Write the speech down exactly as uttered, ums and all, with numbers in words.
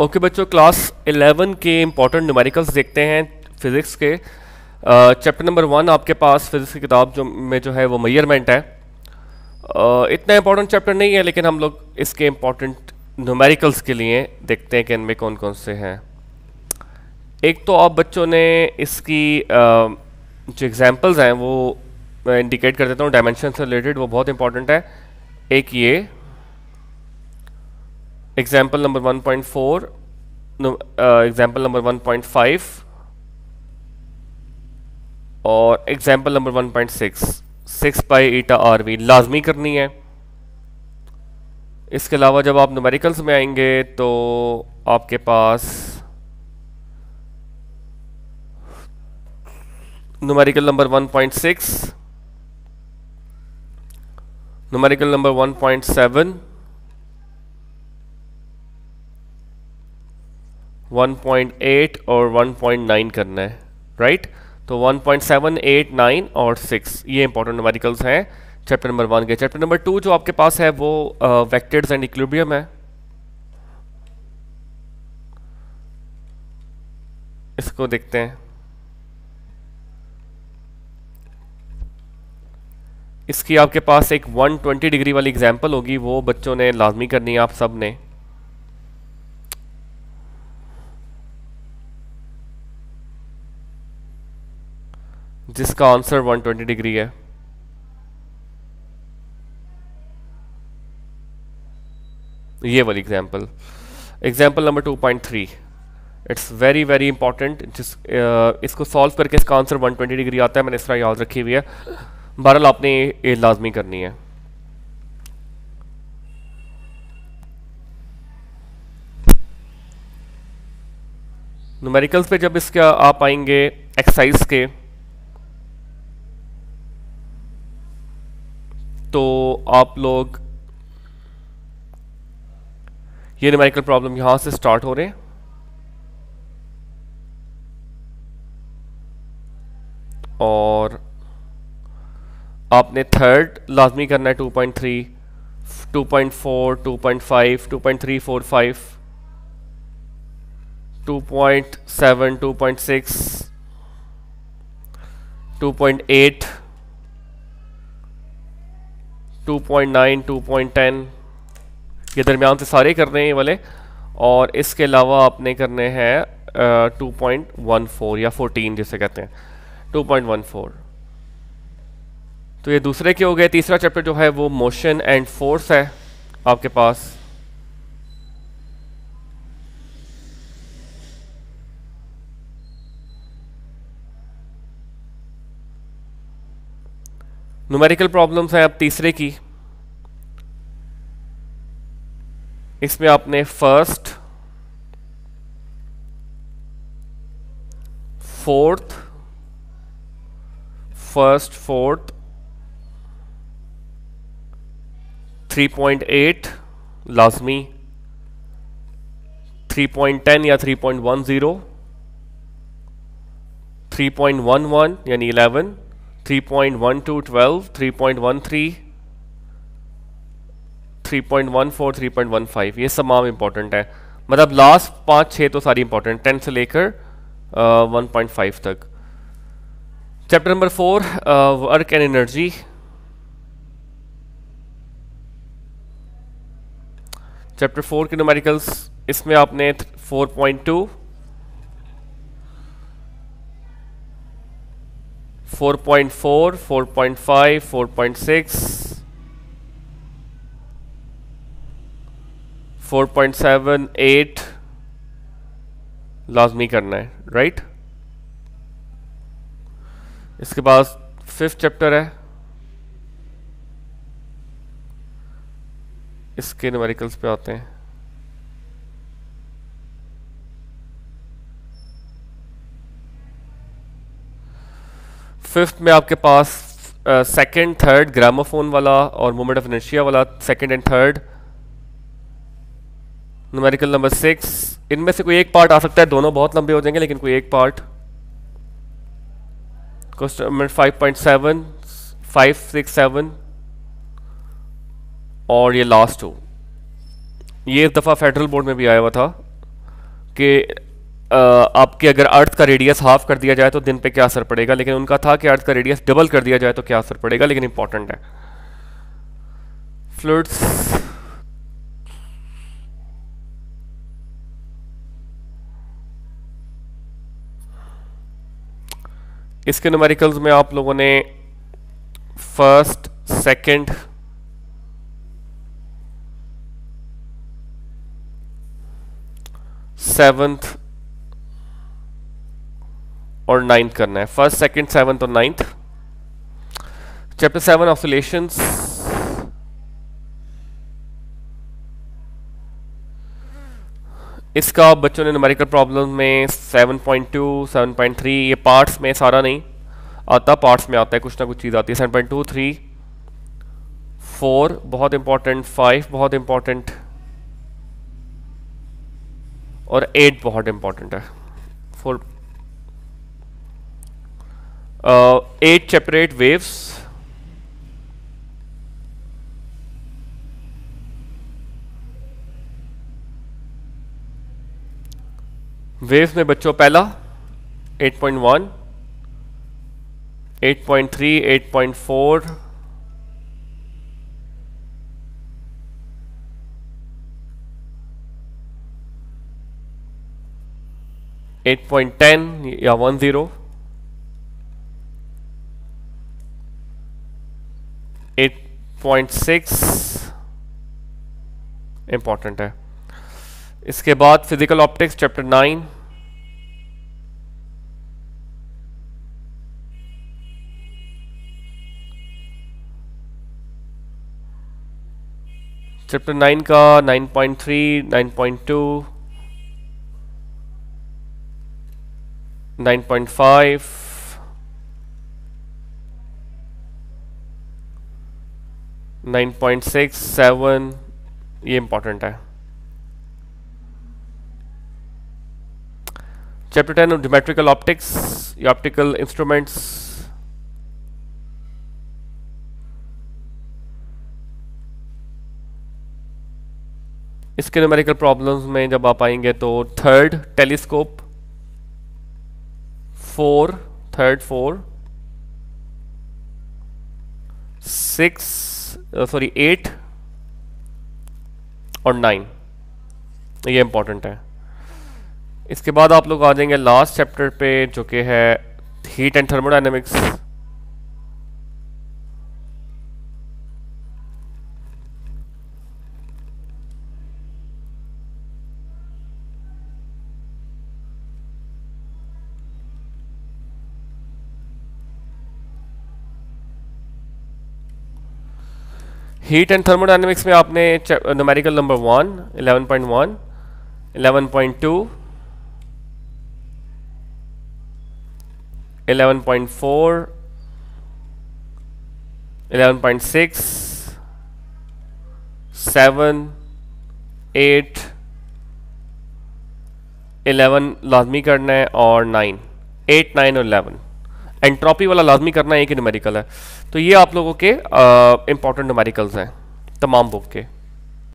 Okay okay बच्चों, class eleven के important numericals देखते हैं फिज़िक्स के। चैप्टर नंबर वन आपके पास फिज़िक्स की किताब जो में जो है वो मेजरमेंट है। uh, इतना इम्पॉर्टेंट चैप्टर नहीं है, लेकिन हम लोग इसके इम्पॉर्टेंट न्यूमेरिकल्स के लिए देखते हैं कि इनमें कौन कौन से हैं। एक तो आप बच्चों ने इसकी uh, जो एग्जाम्पल्स हैं वो मैं इंडिकेट कर देता हूँ, डायमेंशन से रिलेटेड, वो बहुत इंपॉर्टेंट है। एक ये example number one point four, example number one point five और example number one point six, six by eta are we लाजमी करनी है। इसके अलावा जब आप न्यूमेरिकल्स में आएंगे तो आपके पास numerical number one point six, numerical number one point seven, one point eight और वन पॉइंट नाइन करना है, राइट right? तो one point seven, eight, nine और सिक्स ये इंपॉर्टेंट न्यूमेरिकल्स हैं चैप्टर नंबर वन के। चैप्टर नंबर टू जो आपके पास है वो वेक्टर्स एंड इक्विलिब्रियम है। इसको देखते हैं। इसकी आपके पास एक वन ट्वेंटी डिग्री वाली एग्जाम्पल होगी, वो बच्चों ने लाजमी करनी है आप सब ने। जिसका आंसर वन ट्वेंटी डिग्री है। ये वाली example, example number two point three, it's very very important. जिस uh, इसको सॉल्व करके इसका आंसर वन ट्वेंटी डिग्री आता है, मैंने इस तरह याद रखी हुई है। बहरहाल आपने ये लाजमी करनी है। न्यूमेरिकल्स पे जब इसका आप आएंगे एक्सरसाइज के, तो आप लोग ये न्यूमेरिकल प्रॉब्लम यहां से स्टार्ट हो रहे हैं। और आपने थर्ड लाजमी करना है two point three, two point four, two point five, two point six, two point eight, two point nine, two point ten, ये दरमियान से सारे करने हैं ये वाले। और इसके अलावा आपने करने हैं टू पॉइंट वन फोर या फोर्टीन जिसे कहते हैं, टू पॉइंट वन फोर। तो ये दूसरे के हो गए। तीसरा चैप्टर जो है वो मोशन एंड फोर्स है आपके पास। न्यूमेरिकल प्रॉब्लम्स हैं अब तीसरे की। इसमें आपने first, fourth, first fourth, three point eight लाजमी, थ्री पॉइंट टेन या three point ten, three point eleven यानी eleven, three point one two, twelve, three point one three, three point one four, three point one five, ये सब आम important है। मतलब last पाँच छः तो सारी इम्पॉर्टेंट, टेन से लेकर वन पॉइंट फाइव तक। Chapter number four work and energy. Chapter four के न्यूमेरिकल्स, इसमें आपने four point two, four point four, four point five, four point six, four point seven, eight लाजमी करना है, राइट right? इसके बाद फिफ्थ चैप्टर है। इसके न्यूमेरिकल्स पे आते हैं। फिफ्थ में आपके पास सेकंड, थर्ड ग्रामोफोन वाला और मोमेंट ऑफ इनर्शिया वाला, second and third, numerical number six. इनमें से कोई एक पार्ट आ सकता है, दोनों बहुत लंबे हो जाएंगे, लेकिन कोई एक part. Question five point seven, five, six, seven और ये लास्ट टू। ये इस दफ़ा फेडरल बोर्ड में भी आया हुआ था, कि आपके अगर अर्थ का रेडियस हाफ कर दिया जाए तो दिन पे क्या असर पड़ेगा, लेकिन उनका था कि अर्थ का रेडियस डबल कर दिया जाए तो क्या असर पड़ेगा, लेकिन इंपॉर्टेंट है। फ्लूइड्स इसके न्यूमेरिकल्स में आप लोगों ने फर्स्ट, सेकंड, सेवंथ और नाइन्थ करना है। फर्स्ट, सेकंड, सेवंथ और नाइन्थ। चैप्टर सेवन ऑसिलेशंस, इसका बच्चों ने न्यूमेरिकल प्रॉब्लम में seven point two, seven point three, ये पार्ट्स में सारा नहीं आता, पार्ट्स में आता है कुछ ना कुछ चीज़ आती है। Seven point two, three, four बहुत इंपॉर्टेंट, फाइव बहुत इंपॉर्टेंट और एट बहुत इंपॉर्टेंट है। Four eight chapter eight waves, waves में बच्चों पहला eight point one, eight point three, eight point four, eight point ten या one zero, eight point six important है। इसके बाद physical optics chapter nine, chapter nine का nine point three, nine point two, nine point five, nine point six, seven ये important है। Chapter ten geometrical optics या optical instruments, इसके numerical problems में जब आप आएंगे तो third telescope, four, third four, six sorry eight और नाइन ये इंपॉर्टेंट है। इसके बाद आप लोग आ जाएंगे लास्ट चैप्टर पे जो कि है heat and thermodynamics. Heat and thermodynamics में आपने numerical number one, eleven point one, eleven point two, eleven point four, eleven point six, seven, eight, eleven लाजमी करना है और नाइन, एट, नाइन और इलेवन एंट्रोपी वाला लाजमी करना है, एक ही न्यूमेरिकल है। तो ये आप लोगों के इंपॉर्टेंट न्यूमेरिकल्स हैं तमाम बुक के।